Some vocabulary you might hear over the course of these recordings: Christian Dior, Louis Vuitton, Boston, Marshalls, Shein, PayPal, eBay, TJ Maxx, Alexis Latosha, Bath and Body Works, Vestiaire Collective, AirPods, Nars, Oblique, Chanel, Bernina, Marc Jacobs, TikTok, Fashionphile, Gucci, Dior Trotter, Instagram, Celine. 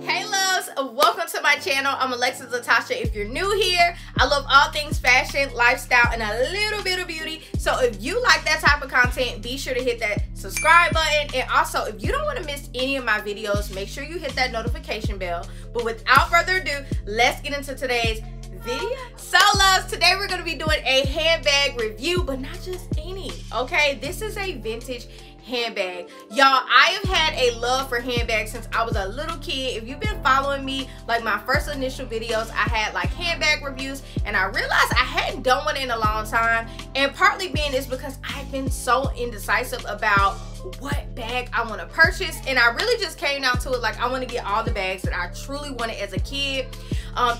Hey loves, welcome to my channel. I'm Alexis Latosha. If you're new here, I love all things fashion, lifestyle, and a little bit of beauty. So if you like that type of content, be sure to hit that subscribe button. And also, if you don't want to miss any of my videos, make sure you hit that notification bell. But without further ado, let's get into today's video. So loves, today we're going to be doing a handbag review, but not just any, okay? This is a vintage handbag. Y'all, I have had a love for handbags since I was a little kid. If you've been following me, like my first initial videos, I had like handbag reviews, and I realized I hadn't done one in a long time. And partly being is because I've been so indecisive about what bag I want to purchase, and I really just came down to it like I want to get all the bags that I truly wanted as a kid.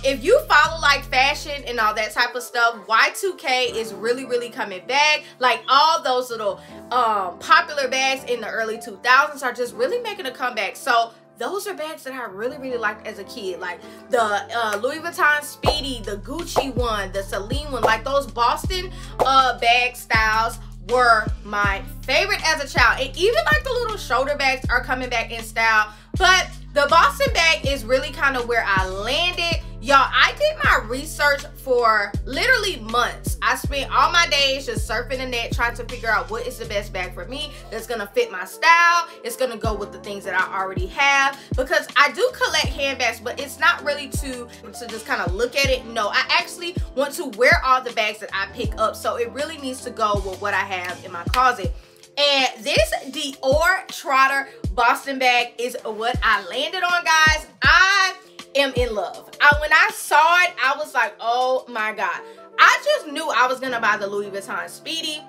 If you follow like fashion and all that type of stuff, Y2K is really coming back. Like all those little popular bags in the early 2000s are just really making a comeback. So those are bags that I really liked as a kid, like the Louis Vuitton Speedy, the Gucci one, the Celine one. Like those Boston bag styles were my favorite as a child, and even like the little shoulder bags are coming back in style. But the Boston bag is really kind of where I landed. Y'all, I did my research for literally months. I spent all my days just surfing the net, trying to figure out what is the best bag for me that's gonna fit my style. It's gonna go with the things that I already have, because I do collect handbags, but it's not really to just kind of look at it. No, I actually want to wear all the bags that I pick up, so it really needs to go with what I have in my closet. And this Dior Trotter Boston bag is what I landed on, guys. I am in love. When I saw it, I was like, oh my God. I just knew I was gonna buy the Louis Vuitton Speedy,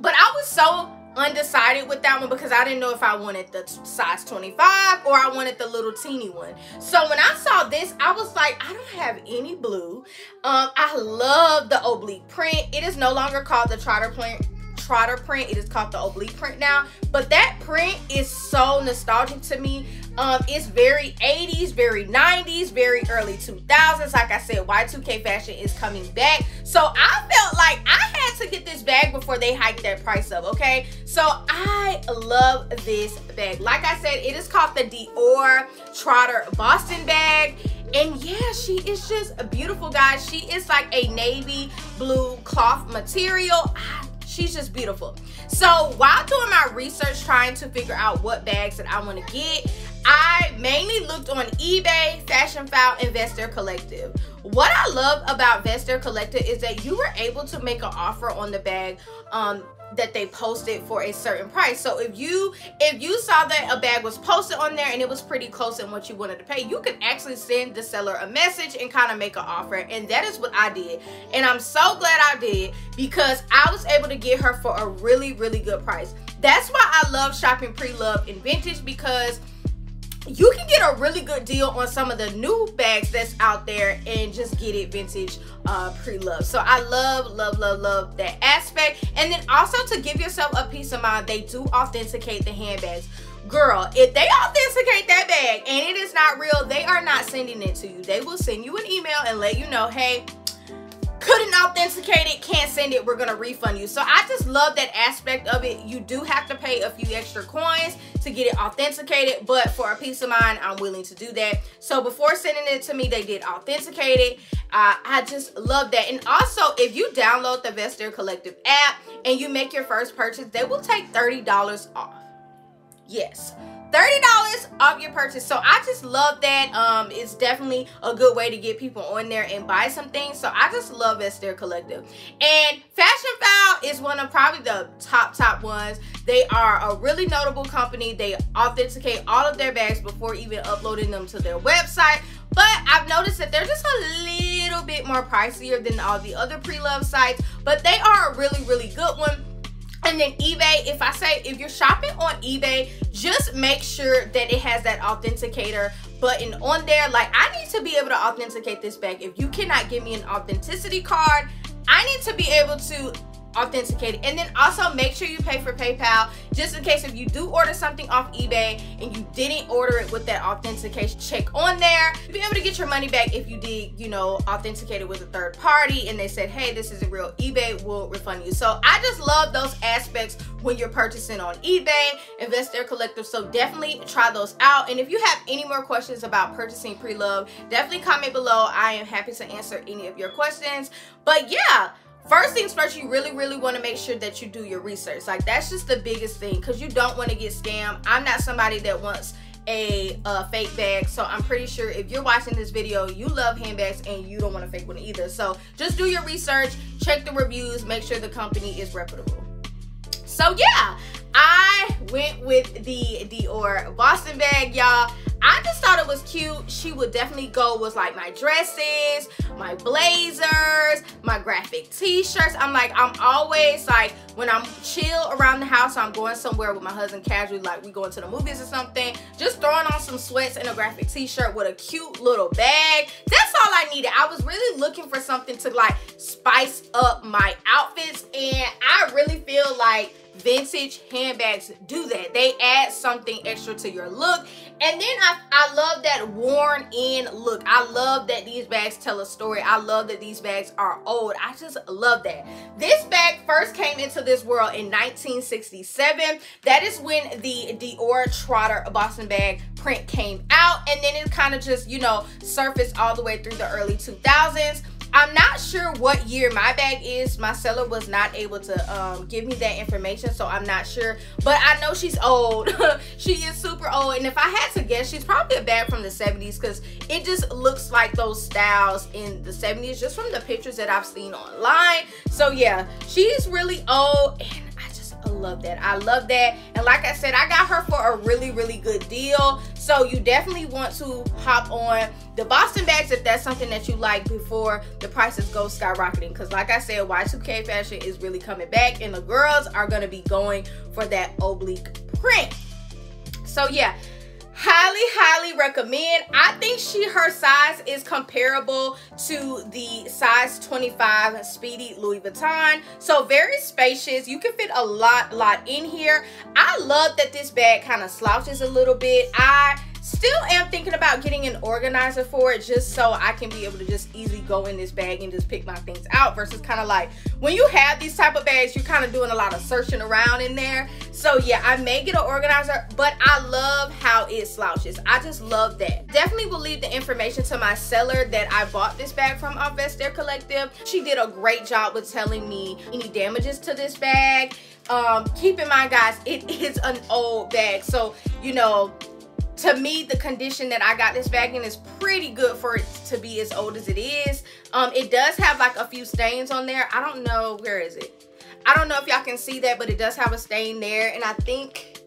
but I was so undecided with that one because I didn't know if I wanted the size 25 or I wanted the little teeny one. So when I saw this, I was like, I don't have any blue. I love the oblique print. It is no longer called the Trotter print, it is called the oblique print now, but that print is so nostalgic to me. It's very 80s, very 90s, very early 2000s. Like I said, Y2K fashion is coming back, so I felt like I had to get this bag before they hiked that price up, okay? So I love this bag. Like I said, it is called the Dior Trotter Boston bag. And yeah, she is just a beautiful, guy. She is like a navy blue cloth material. She's just beautiful. So while doing my research, trying to figure out what bags that I want to get, I mainly looked on eBay, Fashionphile, and Vestiaire Collective. What I love about Vestiaire Collective is that you were able to make an offer on the bag that they posted for a certain price. So if you saw that a bag was posted on there and it was pretty close in what you wanted to pay, you could actually send the seller a message and kind of make an offer. And that is what I did, and I'm so glad I did, because I was able to get her for a really good price. That's why I love shopping pre-loved and vintage, because you can get a really good deal on some of the new bags that's out there and just get it vintage pre-loved. So I love that aspect. And then also, to give yourself a peace of mind, they do authenticate the handbags. Girl, if they authenticate that bag and it is not real, they are not sending it to you. They will send you an email and let you know, hey, couldn't authenticate it, can't send it, we're gonna refund you. So I just love that aspect of it. You do have to pay a few extra coins to get it authenticated, but for a peace of mind, I'm willing to do that. So before sending it to me, they did authenticate it. I just love that. And also, if you download the Vestiaire Collective app and you make your first purchase, they will take $30 off. Yes, $30 off your purchase. So I just love that. It's definitely a good way to get people on there and buy some things. So I just love Vestiaire Collective. And Fashionphile is one of probably the top ones. They are a really notable company. They authenticate all of their bags before even uploading them to their website. But I've noticed that they're just a little bit more pricier than all the other pre-loved sites, but they are a really good one. And then eBay, if you're shopping on eBay, just make sure that it has that authenticator button on there. Like, I need to be able to authenticate this bag. If you cannot give me an authenticity card, I need to be able to authenticated. And then also make sure you pay for PayPal, just in case if you do order something off eBay and you didn't order it with that authentication check on there, you'll be able to get your money back if you did, you know, authenticate it with a third party and they said, hey, this isn't real, eBay will refund you. So I just love those aspects when you're purchasing on eBay, Vestiaire Collective. So definitely try those out. And if you have any more questions about purchasing pre-loved, definitely comment below. I am happy to answer any of your questions. But yeah, first things first, you really want to make sure that you do your research. Like, that's just the biggest thing, because you don't want to get scammed. I'm not somebody that wants a fake bag, so I'm pretty sure if you're watching this video, you love handbags and you don't want a fake one either. So just do your research, check the reviews, make sure the company is reputable. So yeah, I went with the Dior Boston bag, y'all. I just thought it was cute. She would definitely go with like my dresses, my blazers, my graphic t-shirts. I'm always like, when I'm chill around the house, I'm going somewhere with my husband casually, like we going to the movies or something, just throwing on some sweats and a graphic t-shirt with a cute little bag. That's all I needed. I was really looking for something to like spice up my outfits, and I really feel like vintage handbags do that. They add something extra to your look. And then I love that worn in look. I love that these bags tell a story. I love that these bags are old. I just love that. This bag first came into this world in 1967. That is when the Dior Trotter Boston bag print came out, and then it kind of just, you know, surfaced all the way through the early 2000s. I'm not sure what year my bag is. My seller was not able to give me that information, so I'm not sure. But I know she's old. She is super old. And if I had to guess, she's probably a bag from the 70s, because it just looks like those styles in the 70s, just from the pictures that I've seen online. So yeah, she's really old, and I love that. I love that. And like I said, I got her for a really good deal. So you definitely want to hop on the Boston bags if that's something that you like before the prices go skyrocketing, because like I said, Y2K fashion is really coming back, and the girls are going to be going for that oblique print. So yeah, highly recommend. I think her size is comparable to the size 25 Speedy Louis Vuitton, so very spacious. You can fit a lot in here. I love that this bag kind of slouches a little bit. I still am thinking about getting an organizer for it, just so I can be able to just easily go in this bag and just pick my things out, versus kind of like when you have these type of bags, you're kind of doing a lot of searching around in there. So yeah, I may get an organizer, but I love how it slouches. I just love that. Definitely will leave the information to my seller that I bought this bag from on Vestiaire Collective. She did a great job with telling me any damages to this bag. Keep in mind, guys, it is an old bag, so you know, to me, the condition that I got this bag in is pretty good for it to be as old as it is. It does have like a few stains on there. I don't know, where is it? I don't know if y'all can see that, but it does have a stain there. And I think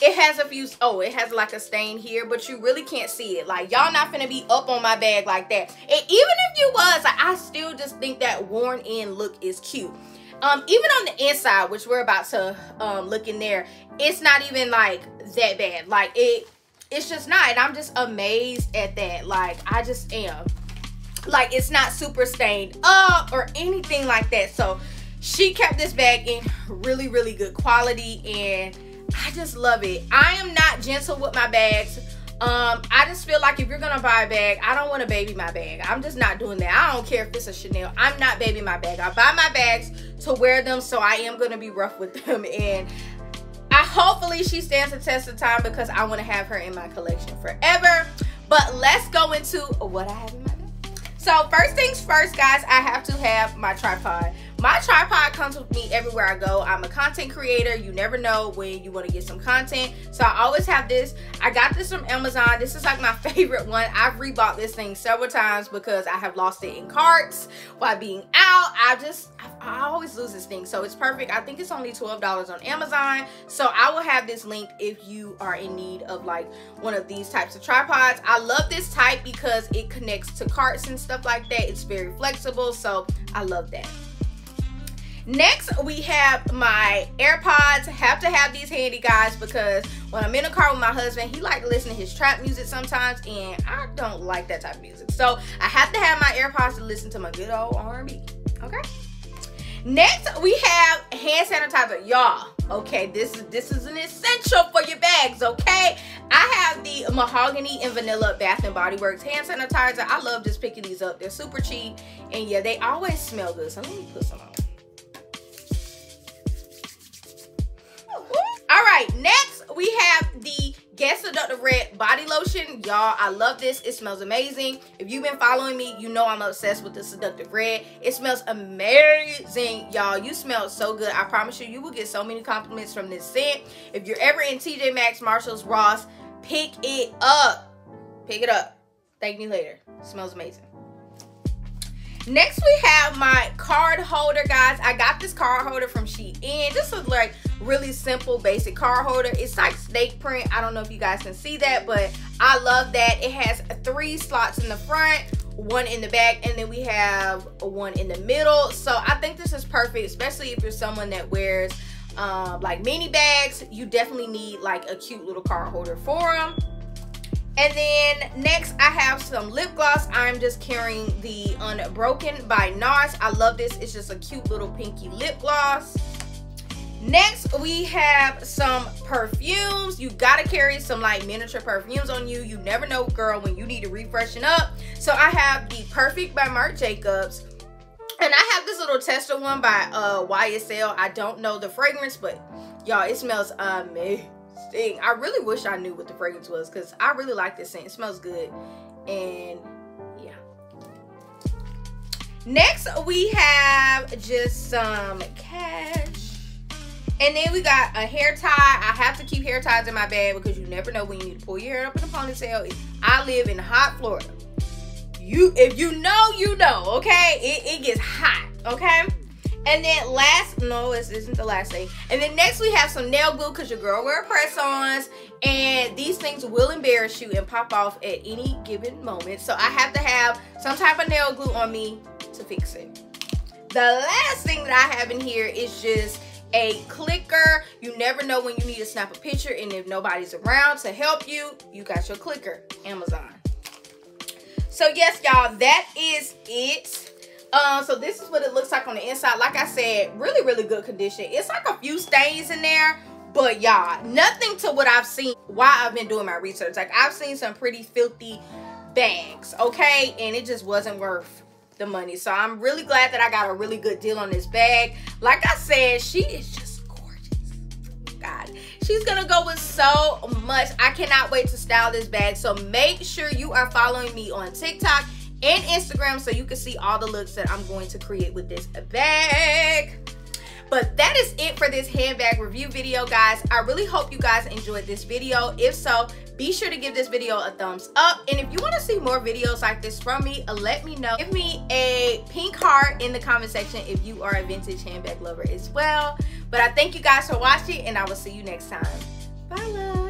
it has a few, oh, it has like a stain here, but you really can't see it. Like, y'all not finna be up on my bag like that. And even if you was, like, I still just think that worn in look is cute. Even on the inside, which we're about to look in there, it's not even like that bad. Like, it's just not, and I'm just amazed at that. Like, I just am. Like, it's not super stained up or anything like that. So she kept this bag in really good quality, and I just love it. I am not gentle with my bags. I just feel like if you're gonna buy a bag, I don't want to baby my bag. I'm just not doing that. I don't care if it's a Chanel. I'm not babying my bag. I buy my bags to wear them, so I am gonna be rough with them. And hopefully she stands the test of time, because I want to have her in my collection forever. But let's go into what I have in my bag. So first things first, guys, I have to have my tripod. My tripod comes with me everywhere I go. I'm a content creator. You never know when you want to get some content, so I always have this. I got this from Amazon. This is like my favorite one. I've rebought this thing several times because I have lost it in carts while being out. I always lose this thing, so it's perfect. I think it's only $12 on Amazon, so I will have this linked if you are in need of like one of these types of tripods. I love this type because it connects to carts and stuff like that. It's very flexible, so I love that. Next, we have my AirPods. Have to have these handy, guys, because when I'm in a car with my husband, he likes to listen to his trap music sometimes, and I don't like that type of music. So I have to have my AirPods to listen to my good old R&B, okay? Next, we have hand sanitizer, y'all. Okay, this is an essential for your bags, okay? I have the Mahogany and Vanilla Bath and Body Works hand sanitizer. I love just picking these up. They're super cheap, and yeah, they always smell good. So let me put some on. All right, next we have the Guess Seductive Red Body Lotion. Y'all, I love this. It smells amazing. If you've been following me, you know I'm obsessed with the Seductive Red. It smells amazing, y'all. You smell so good. I promise you, you will get so many compliments from this scent. If you're ever in TJ Maxx, Marshalls, Ross, pick it up. Pick it up. Thank me later. It smells amazing. Next, we have my card holder, guys. I got this card holder from Shein. This is like really simple, basic card holder. It's like snake print. I don't know if you guys can see that, but I love that. It has 3 slots in the front, 1 in the back, and then we have 1 in the middle. So I think this is perfect, especially if you're someone that wears like mini bags. You definitely need like a cute little card holder for them. And then next I have some lip gloss. I'm just carrying the Unbroken by Nars. I love this. It's just a cute little pinky lip gloss. Next we have some perfumes. You gotta carry some like miniature perfumes on you. You never know, girl, when you need to refreshen up. So I have the Perfect by Marc Jacobs. And I have this little tester one by YSL. I don't know the fragrance, but y'all, it smells amazing. I really wish I knew what the fragrance was because I really like this scent. It smells good. And yeah. Next we have just some cash. And then we got a hair tie. I have to keep hair ties in my bag because you never know when you need to pull your hair up in a ponytail. I live in hot Florida. If you know, you know, okay? It gets hot, okay? And then last, no, this isn't the last thing. And then next we have some nail glue because your girl wear press-ons. And these things will embarrass you and pop off at any given moment. So I have to have some type of nail glue on me to fix it. The last thing that I have in here is just a clicker. You never know when you need to snap a picture, and if nobody's around to help you, you got your clicker, Amazon. So yes, y'all, that is it. So this is what it looks like on the inside. Like I said, really, really good condition. It's like a few stains in there, but y'all, nothing to what I've seen while I've been doing my research. Like, I've seen some pretty filthy bags, okay? And it just wasn't worth the money. So I'm really glad that I got a really good deal on this bag. Like I said, she is just gorgeous. God, she's gonna go with so much. I cannot wait to style this bag. So make sure you are following me on TikTok and Instagram so you can see all the looks that I'm going to create with this bag. But that is it for this handbag review video, guys. I really hope you guys enjoyed this video. If so, be sure to give this video a thumbs up. And if you want to see more videos like this from me, let me know. Give me a pink heart in the comment section if you are a vintage handbag lover as well. But I thank you guys for watching, and I will see you next time. Bye, love.